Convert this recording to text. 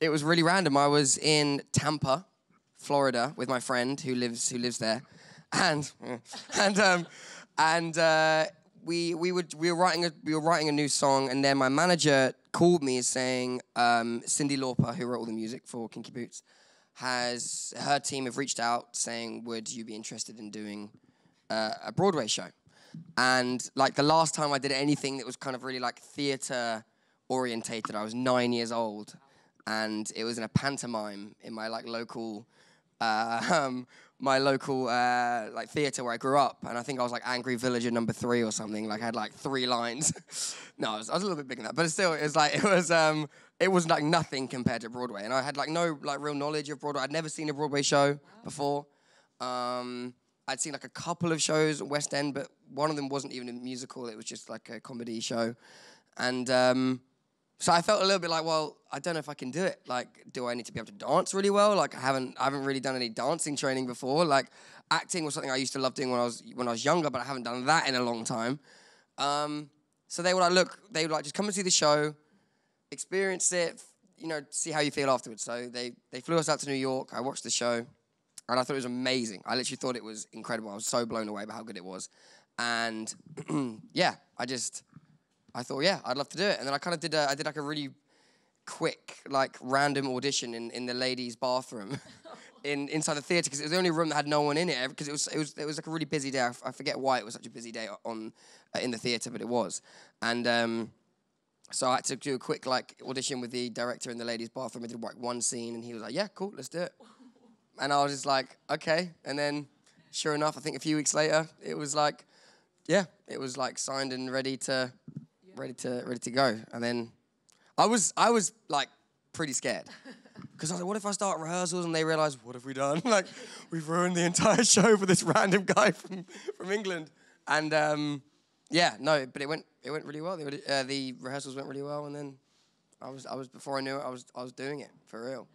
it was really random. I was in Tampa, Florida, with my friend who lives there, and we were writing a new song, and then my manager called me saying Cyndi Lauper, who wrote all the music for Kinky Boots, her team have reached out saying, would you be interested in doing a Broadway show? And like the last time I did anything that was kind of really like theater orientated, I was 9 years old, and it was in a pantomime in my like local like theater where I grew up, and I think I was like Angry Villager #3 or something. Like I had like 3 lines. No, I was a little bit bigger than that, but still, it was like nothing compared to Broadway, and I had like no like real knowledge of Broadway. I'd never seen a Broadway show before. I'd seen like a couple of shows at West End, but one of them wasn't even a musical. It was just like a comedy show. And so I felt a little bit like, well, I don't know if I can do it. Like, do I need to be able to dance really well? Like, I haven't really done any dancing training before. Like, acting was something I used to love doing when I was younger, but I haven't done that in a long time. So they were like, look, they were like, just come and see the show, experience it, you know, see how you feel afterwards. So they flew us out to New York. I watched the show, and I thought it was amazing. I literally thought it was incredible. I was so blown away by how good it was. And yeah, I thought, yeah, I'd love to do it. And then I kind of did like a really quick, like random audition in the ladies' bathroom inside the theater, because it was the only room that had no one in it, because it was like a really busy day. I forget why it was such a busy day in the theater, but it was. And so I had to do a quick like audition with the director in the ladies' bathroom. I did like one scene, and he was like, yeah, cool, let's do it. And I was just like, okay. And then sure enough, I think a few weeks later, it was like signed and ready to go. And then I was like pretty scared, because I was like, what if I start rehearsals and they realize, what have we done? Like, we've ruined the entire show for this random guy from England. And yeah, no, but it went really well. The rehearsals went really well, and then before I knew it, I was doing it for real.